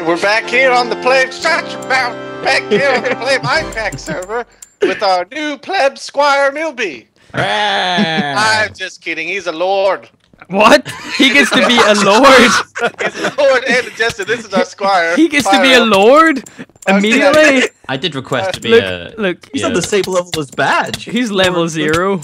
We're back here on the Play. Shut your mouth. Back here on the PlayMindcrack server with our new pleb squire Milbee. I'm just kidding. He's a lord. What? He gets to be a lord. He's a lord and a jester. This is our squire. He gets to be a lord immediately. I did request to be a. Look, he's on the same level as Badge. He's level 0.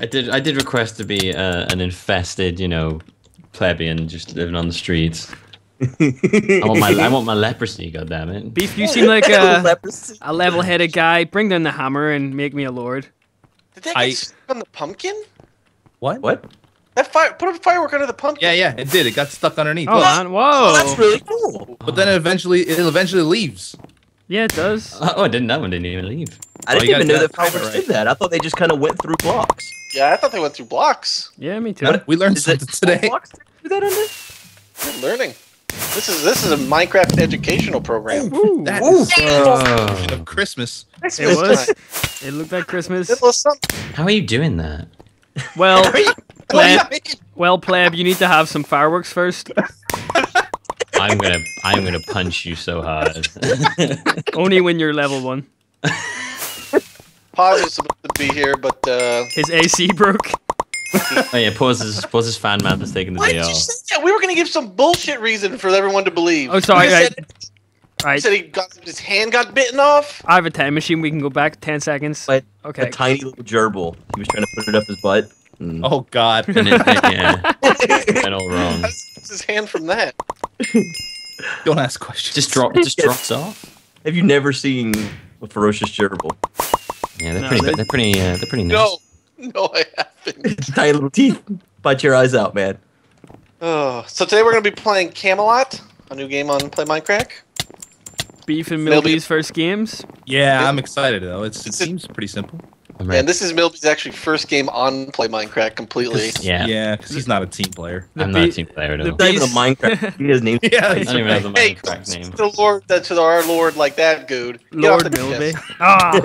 I did request to be an infested, you know, plebeian just living on the streets. I want my leprosy, goddammit. Beef, you seem like a level-headed guy. Bring down the hammer and make me a lord. Did that get stuck on the pumpkin? What? What? That put a firework under the pumpkin. Yeah, yeah, it did. It got stuck underneath. Oh, man. Whoa! Oh, that's really cool. But then it eventually leaves. Yeah, it does. Oh, that one didn't even leave. I didn't even know that fireworks did that. I thought they just kind of went through blocks. Yeah, I thought they went through blocks. Yeah, me too. We learned something today. Blocks do that under? Good learning. This is a Minecraft educational program. Ooh, that is of Christmas. It was. It looked like Christmas. How are you doing that? Well, pleb, you need to have some fireworks first. I'm gonna punch you so hard. Only when you're level 1. Pause is supposed to be here, but his AC broke. Oh yeah, Pause's fan man that's taking the day off. Why did you say that? We were gonna give some bullshit reason for everyone to believe. Oh, sorry, right. Said his hand got bitten off. I have a time machine. We can go back 10 seconds. But okay. A tiny little gerbil. He was trying to put it up his butt. Mm. Oh God. And it went all wrong. That's his hand from that. Don't ask questions. Just drops off. Have you never seen a ferocious gerbil? Yeah, they're pretty nice. No, I haven't. Tiny little teeth. Bite your eyes out, man. Oh, so today we're going to be playing Camelot, a new game on PlayMindcrack. Beef and Milby's first games. Yeah, I'm excited, though. It seems pretty simple. Right. And this is Milby's actually first game on PlayMindcrack completely. Yeah, because he's not a team player. I'm not a team player, no. He's not even a Minecraft. He doesn't even have a Minecraft name. The Lord, that's our Lord like that, dude. Lord Milbee. Ah.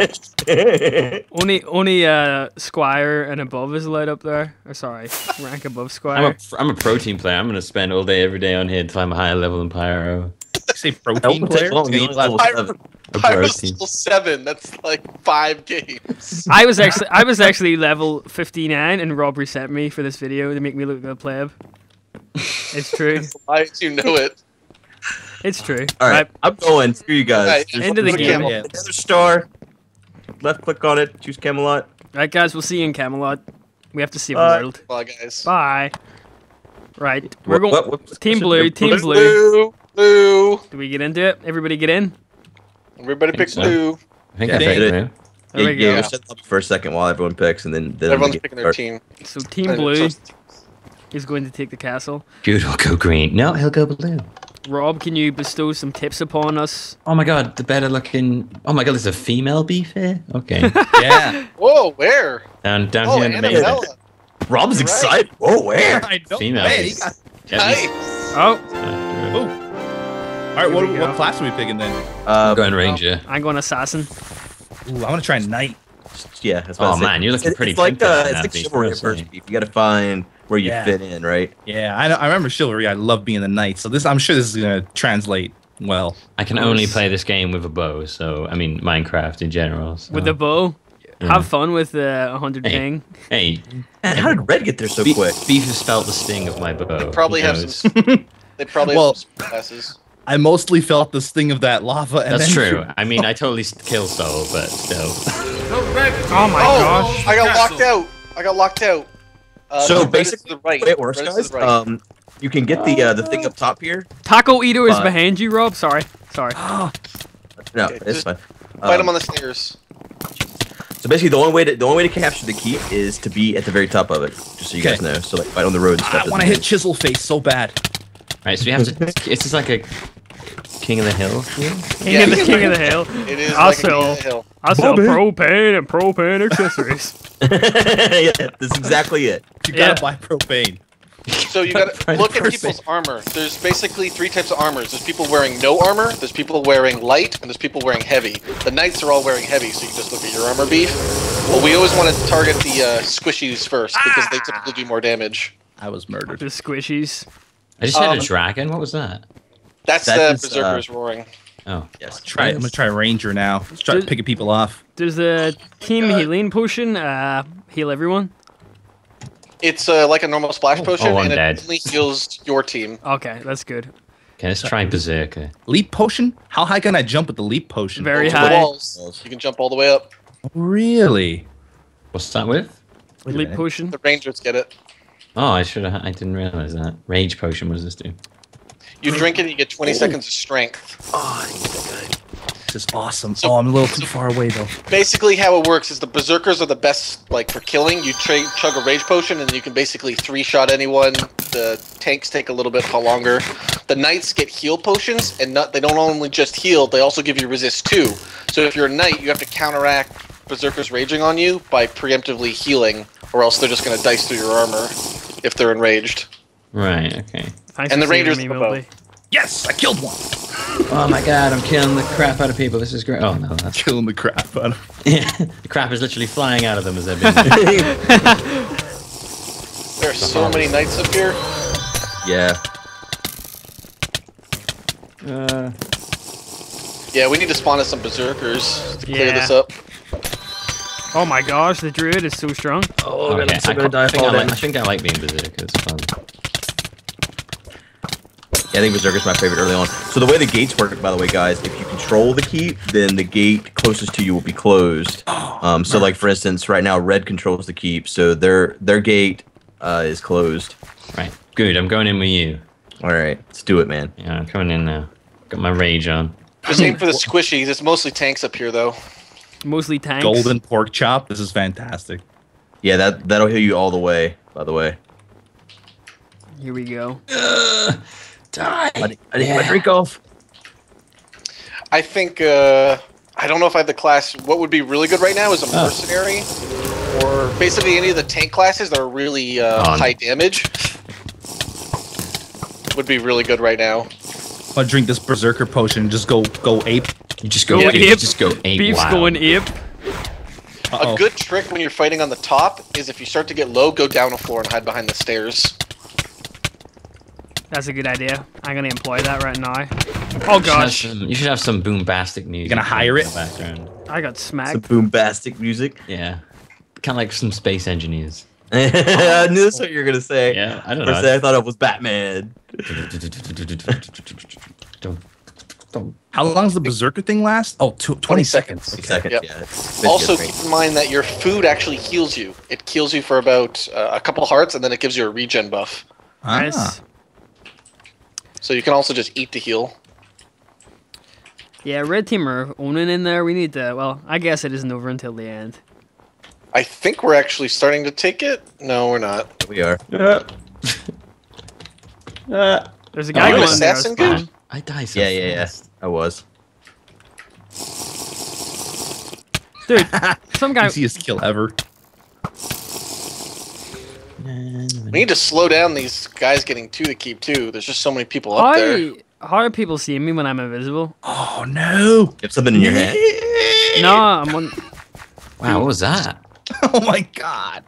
Only Squire and above is light up there. Or sorry, rank above Squire. I'm a protein player. I'm gonna spend all day, every day on here until I'm a higher level than Pyro. Say protein player? Pyro's level 7. That's like 5 games. I was actually level 59, and Rob reset me for this video to make me look like a pleb. It's true. Why did you know it? It's true. All right, I'm going. Screw you guys. Right, into the game. Yeah. Another star. Left click on it. Choose Camelot. All right, guys. We'll see you in Camelot. We have to see the world. Bye, guys. Bye. Right, we're going. Team blue. Team blue. Blue. Do we get into it? Everybody get in. Everybody pick blue. I think I did it. There we go. Shut up for a second while everyone picks, and then everyone's picking their team. So team blue is going to take the castle. Dude, I'll go green. No, he'll go blue. Rob, can you bestow some tips upon us? Oh my God, the better looking. Oh my God, there's a female beef here. Okay. Yeah. Whoa, where? Down here in the main. Rob's excited. Whoa, where? Female. Nice. Oh. Alright, what class are we picking then? I'm going ranger. I'm going assassin. Ooh, I want to try knight. Yeah, that's what I was saying. You're looking pretty pink. It's like chivalry at first. You got to find where you fit in, right? Yeah, I remember chivalry. I love being a knight, so I'm sure this is going to translate well. I can only play this game with a bow, so, I mean, Minecraft in general. So. With a bow? Yeah. Have fun with 100 ping. Hey. Man, how did Red get there so quick? Beef has felt the sting of my bow. They probably have some classes. I mostly felt the sting of that lava. That's true. I mean, I totally killed Sol, but still. Oh my gosh! I got locked out. So basically, the right. It works, guys. You can get the thing up top here. Taco Eater is behind you, Rob. Sorry. No, it's fine. Fight him on the stairs. So basically, the only way to capture the key is to be at the very top of it. Just so you guys know. So like, fight on the road and stuff. I want to hit Chisel Face so bad. Right, so we have to. It's just like a King of the Hill. King of the Hill. It is I sell propane and propane accessories. Yeah, that's exactly it. You gotta buy propane. So you gotta look at people's armor. There's basically 3 types of armors. There's people wearing no armor. There's people wearing light, and there's people wearing heavy. The knights are all wearing heavy, so you can just look at your armor, Beef. But we always want to target the squishies first because they typically do more damage. I was murdered. The squishies. I just had a dragon. What was that? That's the Berserker's roaring. Oh, yes. Try it. I'm going to try Ranger now. Let's try picking people off. Does the team healing potion heal everyone? It's like a normal splash potion, and it only heals your team. Okay, that's good. Okay, let's try Berserker. Leap potion? How high can I jump with the leap potion? Very high. Walls. You can jump all the way up. Really? What's that with? Leap potion. The Rangers get it. Oh, I didn't realize that. Rage potion. What does this do? You drink it, and you get 20 seconds of strength. Oh, good. This is awesome. So, I'm a little too far away though. Basically, how it works is the Berserkers are the best, like, for killing. You chug a rage potion, and you can basically three-shot anyone. The tanks take a little bit longer. The knights get heal potions, and they don't only just heal; they also give you resist 2. So if you're a knight, you have to counteract Berserkers raging on you by preemptively healing, or else they're just going to dice through your armor if they're enraged. Right. Okay. And the Rangers above. Yes, I killed one. Oh my god, I'm killing the crap out of people. This is great. Oh no, that's killing the crap out of them. Yeah, the crap is literally flying out of them as they're being There are so many knights up here. Yeah. Yeah, we need to spawn us some berserkers to clear this up. Oh my gosh, the druid is so strong. Oh, okay. I think I like being berserker. It's fun. I think Berserker's my favorite early on. So the way the gates work, by the way, guys, if you control the key, then the gate closest to you will be closed. So, like, for instance, right now, red controls the keep, so their gate is closed. Right. Good, I'm going in with you. All right. Let's do it, man. Yeah, I'm coming in now. Got my rage on. Just aim for the squishies. It's mostly tanks up here, though. Mostly tanks. Golden pork chop. This is fantastic. Yeah, that'll heal you all the way, by the way. Here we go. Die! I need my drink off. I think I don't know if I have the class. What would be really good right now is a mercenary, or basically any of the tank classes that are really high damage would be really good right now. I'll drink this berserker potion. And just go ape. You just go ape. You just go ape. Beef's going ape. A good trick when you're fighting on the top is if you start to get low, go down a floor and hide behind the stairs. That's a good idea. I'm gonna employ that right now. Oh gosh! You should have some boombastic music. You're gonna hire it. In the background. I got smacked. Some boombastic music. Yeah, kind of like some space engineers. I knew that's what you were gonna say. Yeah, I don't know. I thought it was Batman. How long does the berserker thing last? Oh, 20 seconds. Okay. Seconds. Yeah. Also, keep in mind that your food actually heals you. It heals you for about a couple hearts, and then it gives you a regen buff. Nice. So you can also just eat to heal. Yeah, red team are owning in there. We need to, well, I guess it isn't over until the end. I think we're actually starting to take it. No, we're not. We are. There's a guy going assassin there. I died so fast. I was. Dude, some guy... Easiest kill ever. We need to slow down these guys getting to the keep, too. There's just so many people up there. How are people seeing me when I'm invisible? Oh, no. You have something in your hand? No, I'm on... Wow, what was that? Oh, my God.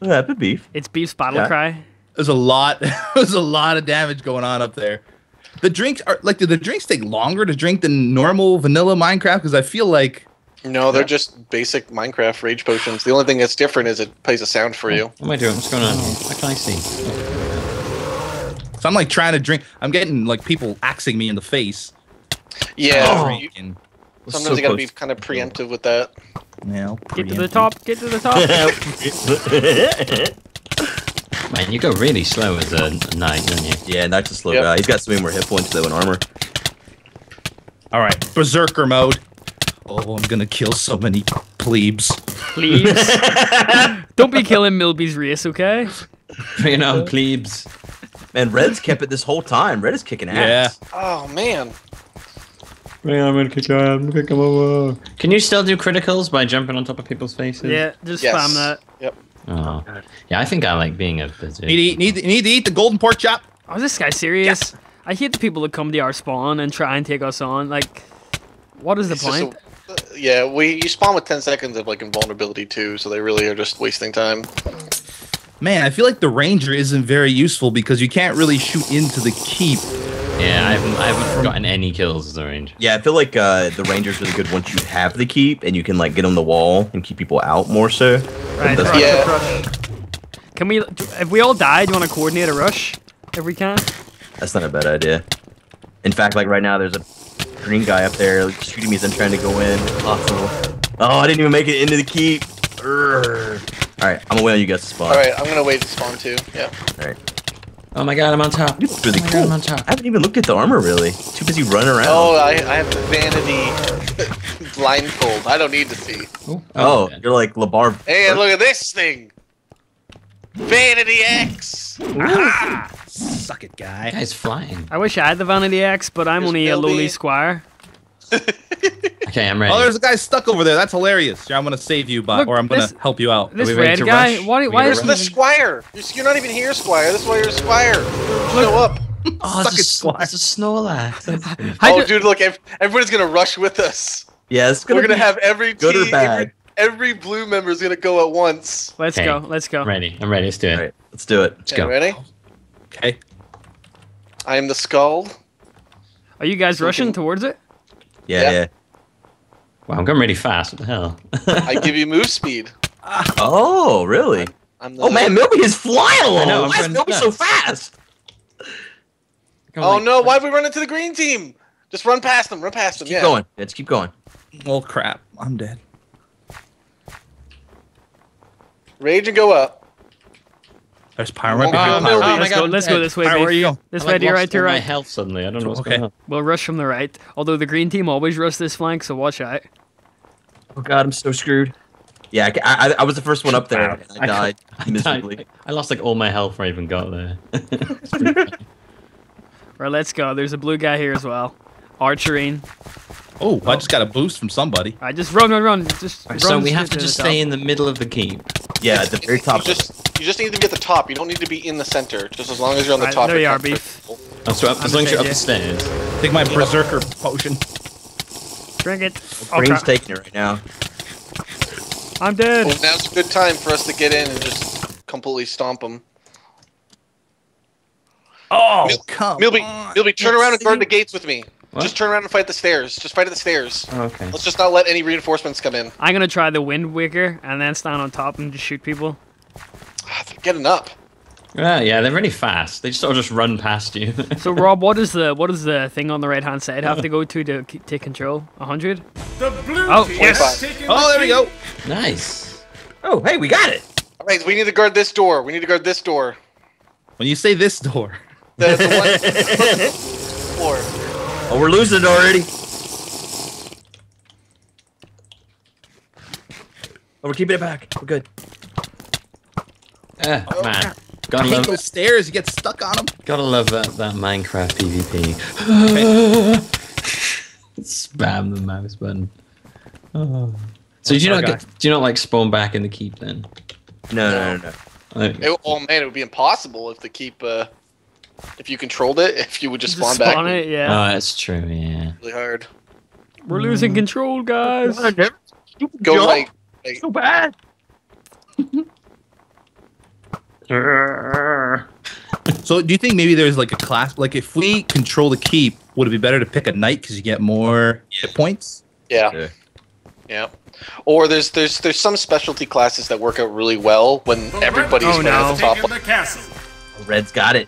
What happened, Beef? It's Beef's battle cry. There's a lot. There's a lot of damage going on up there. The drinks are... Like, do the drinks take longer to drink than normal vanilla Minecraft? Because I feel like... No, they're just basic Minecraft rage potions. The only thing that's different is it plays a sound for you. What am I doing? What's going on? What can I see? So I'm like trying to drink. I'm getting like people axing me in the face. Yeah. Sometimes you gotta be kind of preemptive with that. No. Get to the top. Get to the top. Man, you go really slow as a knight, don't you? Yeah, knight's a slow guy. He's got so many more hit points though in armor. All right, berserker mode. Oh, I'm gonna kill so many plebes. Plebes? Don't be killing Milby's race, okay? You know, plebes. Man, Red's kept it this whole time. Red is kicking ass. Yeah. Oh, man. Man, I'm gonna kick your ass. Kick him over. Can you still do criticals by jumping on top of people's faces? Yeah, just spam that. Yep. Oh. Yeah, I think I like being a berserker. Need to eat the golden pork chop. Oh, is this guy serious? Yes. I hate the people that come to our spawn and try and take us on. Like, what is the point? Yeah, you spawn with 10 seconds of like invulnerability too, so they really are just wasting time. Man, I feel like the ranger isn't very useful because you can't really shoot into the keep. Yeah, I haven't gotten any kills as a ranger. Yeah, I feel like the ranger's really good once you have the keep and you can like get on the wall and keep people out more so. Right, rush, yeah. Rush. Can we? If we all die, do you want to coordinate a rush? If we can. That's not a bad idea. In fact, like right now, there's a green guy up there like, shooting me as I'm trying to go in. Awesome. Oh, I didn't even make it into the keep. Alright, I'm gonna wait on you guys to spawn. Alright, I'm gonna wait to spawn too. Yeah. Alright. Oh my god, I'm on top. You look really cool. God, I'm on top. I haven't even looked at the armor really. Too busy running around. Oh, I have the vanity blindfold. I don't need to see. Oh, oh you're like LeBar. Hey, look at this thing. Vanity X. Ah, suck it, guy. Guy's flying. I wish I had the vanity X, but I'm only a lowly squire. Okay, I'm ready. Oh, there's a guy stuck over there. That's hilarious. Here, I'm gonna save you, but or I'm gonna help you out. This red guy. Rush? Why is the squire? You're not even here, squire. That's why you're a squire. Show up. Oh, it's a Snorlax. Oh, dude, look, everybody's gonna rush with us. Yes, yeah, we're gonna have every good or bad. Every blue member is gonna go at once. Let's go. Let's go. I'm ready. I'm ready. Let's do it. Right, let's do it. Let's go. Ready? Okay. I am the skull. Are you guys rushing towards it? Yeah. Wow, I'm going really fast. What the hell? I give you move speed. Oh, really? Oh, man, Milbee is flying along. I know, why is Milbee so fast? Oh, like, no, why have we run into the green team? Just run past them. Run past them. Keep going. Let's keep going. Oh, crap. I'm dead. Rage and go up. There's Pyro right behind me. Oh, let's go this way. Pyro, where are you going? This way, to your right. My health suddenly. I don't know what's going on. We'll rush from the right. Although the green team always rush this flank, so watch out. Oh god, I'm so screwed. Yeah, I was the first one up there. And I died miserably. I lost like all my health before I even got there. Right, let's go. There's a blue guy here as well. Archerine. Oh, I just got a boost from somebody. All right, just run. Just run. So we have to just stay in the middle of the keep. Yeah, at the very top. You just need to be at the top. You don't need to be in the center. Just as long as you're on the top. There you are, Beef. So as long as you're up the stairs. Take my berserker potion. Drink it. Green's taking it right now. I'm dead. Well, now's a good time for us to get in and just completely stomp them. Oh, come on. Milbee, turn around and guard the gates with me. What? Just turn around and fight the stairs. Just fight at the stairs. Oh, okay. Let's just not let any reinforcements come in. I'm gonna try the wind wicker and then stand on top and just shoot people. They're getting up. Yeah, they're really fast. They just sort of just run past you. So Rob, what is the thing on the right hand side have to go to take control? 100? The blue yes. Oh, there we go. Nice. Oh, hey, we got it. All right, we need to guard this door. We need to guard this door. When you say this door, the one floor. Oh, we're losing it already. Oh, we're keeping it back. We're good. Oh, man. Gotta love those stairs. You get stuck on them. Gotta love that Minecraft PvP. Spam the mouse button. Oh. So do you not like spawn back in the keep then? No. Oh man, it would be impossible if the keep. If you controlled it, if you would just spawn back. It, yeah. Oh, that's true, yeah. Really hard. We're losing control, guys. Go like so bad. So do you think maybe there's like a class, like if we control the keep, would it be better to pick a knight because you get more hit points? Yeah. Sure. Yeah. Or there's some specialty classes that work out really well when everybody's at the top. Red's got it.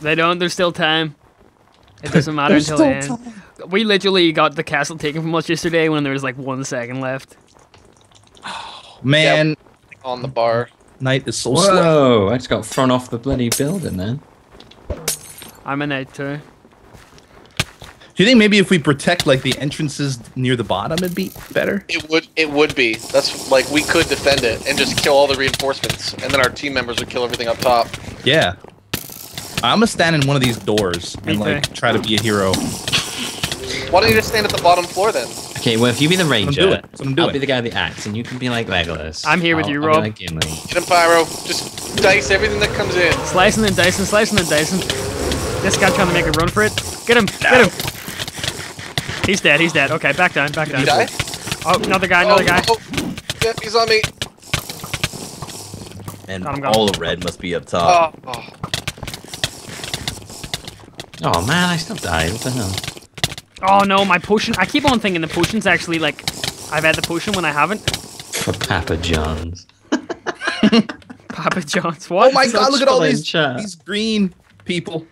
They don't. There's still time. It doesn't matter until the end. We literally got the castle taken from us yesterday when there was like 1 second left. Oh, man. Yeah, on the bar. Knight is so slow. I just got thrown off the bloody building, man. I'm a knight too. Do you think maybe if we protect like the entrances near the bottom, it'd be better? It would be. That's like we could defend it and just kill all the reinforcements, and then our team members would kill everything up top. Yeah. I'm gonna stand in one of these doors and like try to be a hero. Why don't you just stand at the bottom floor then? Okay, well if you be the ranger, I'll be the guy with the axe, and you can be like Legolas. I'm here with you, Rob. Like get him, Pyro. Just dice everything that comes in. Slicing and dicing, slicing and dicing. This guy's trying to make a run for it. Get him! Get him! He's dead. He's dead. Okay, back down. Back down. Did he die? Oh, another guy. Another guy. Oh. Yeah, he's on me. And all the red must be up top. Oh. Oh man, I still died. What the hell? Oh no, my potion. I keep on thinking the potion's actually like, I've had the potion when I haven't. For Papa John's. Papa John's, what? Oh my god, look at all these green people.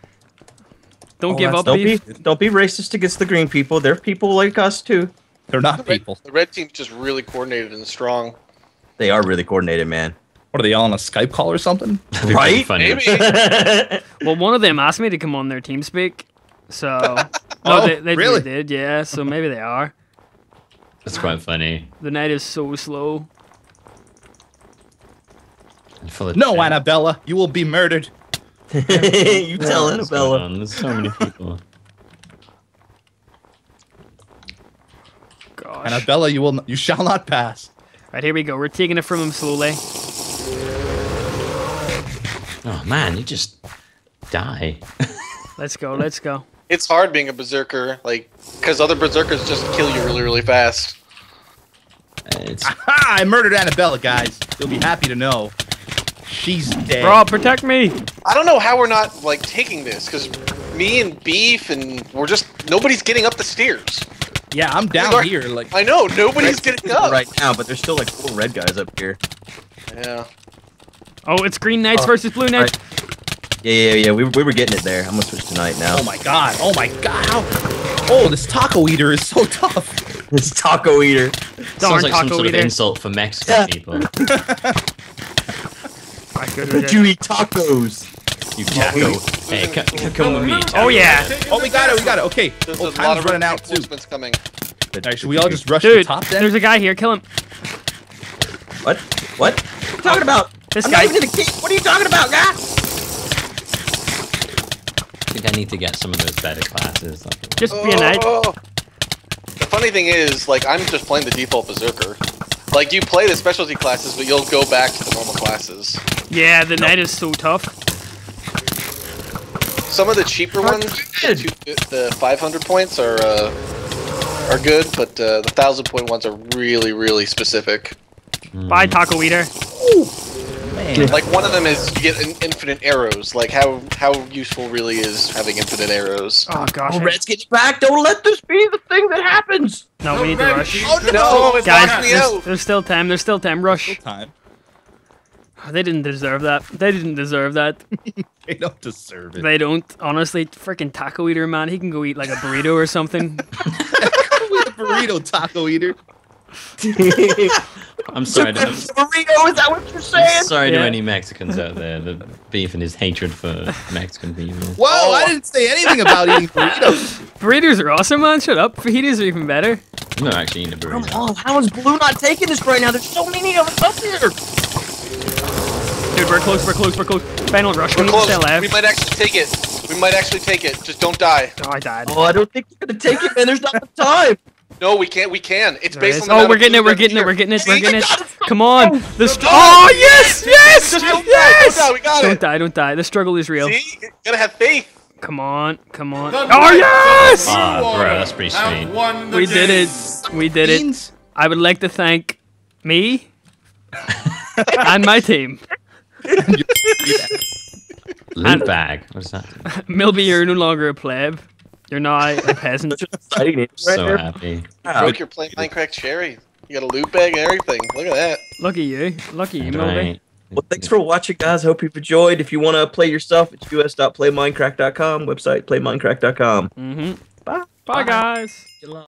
Don't give up, Beef. Don't be racist against the green people. They're people like us too. They're not people. The red team's just really coordinated and strong. They are really coordinated, man. What, are they all on a Skype call or something? Right? Maybe. Well, one of them asked me to come on their TeamSpeak, so... oh, they really did, yeah, so maybe they are. That's quite funny. The night is so slow. No, chat. Annabella, you will be murdered. You tell Annabella. There's so many people. Gosh. Annabella, you shall not pass. Right, here we go. We're taking it from him slowly. Oh man, you just die. Let's go, let's go. It's hard being a berserker, like, because other berserkers just kill you really, really fast. Aha! I murdered Annabella, guys. You'll be happy to know. She's dead. Bro, protect me! I don't know how we're not, like, taking this, because me and Beef and we're just, nobody's getting up the stairs. Yeah, I'm down here, like... I know, nobody's getting up! Right now, but there's still, like, four red guys up here. Yeah. Oh, it's green knights versus blue knights. Right. Yeah. We were getting it there. I'm gonna switch to knight now. Oh my god. Oh, this taco eater is so tough. This taco eater. Sounds like some sort of insult for Mexican people. Did you eat tacos? You taco. Hey, come with me. Taco. Oh yeah. Oh, we got it. Okay. Oh, time's running out too. Coming. All right, should we all just rush to the top then? There's a guy here. Kill him. What? What? What are you talking about? This guy's gonna keep. What are you talking about, guy? I think I need to get some of those better classes. Like, just be a knight. The funny thing is, like, I'm just playing the default berserker. Like, you play the specialty classes, but you'll go back to the normal classes. Yeah, the knight is so tough. Some of the cheaper ones, the 500 points are good, but the 1,000 point ones are really, really specific. Bye, taco eater. Ooh. Like, one of them is you get infinite arrows. Like, how useful really is having infinite arrows? Oh gosh! Oh, Red's getting back. Don't let this be the thing that happens. No, we need to rush. Oh no, guys! There's still time. There's still time. Rush. Still time. Oh, they didn't deserve that. They didn't deserve that. They don't deserve it. They don't. Honestly, freaking taco eater, man. He can go eat like a burrito or something. Go eat a burrito, taco eater. I'm sorry to burrito, is that what you're saying? I'm sorry to any Mexicans out there. The Beef and his hatred for Mexican people. Whoa, I didn't say anything about eating burritos. Burritos are awesome, man. Shut up. Fajitas are even better. I'm not actually eating a burrito. Oh, how is Blue not taking this right now? There's so many of us up here. Dude, we're close. Final rush. We're close. We might actually take it. Just don't die. Oh, I died. Oh, I don't think you're going to take it, man. There's not enough time. No, we can't. We can. It's based on. Oh, we're getting it. Come on. Oh yes. Don't die. We got it. Don't die. The struggle is real. See, you gotta have faith. Come on. Oh yes! Oh, bro, that's pretty sweet. We did it. I would like to thank me and my team. Loot bag. What's that? Milbee, you're no longer a pleb. You're not a peasant. I'm so happy. Broke your PlayMindcrack cherry. You got a loot bag and everything. Look at that. Lucky you, Milbee. Well, thanks for watching, guys. Hope you've enjoyed. If you want to play yourself, it's us.playmindcrack.com. Website, playmindcrack.com. Bye. Bye, guys.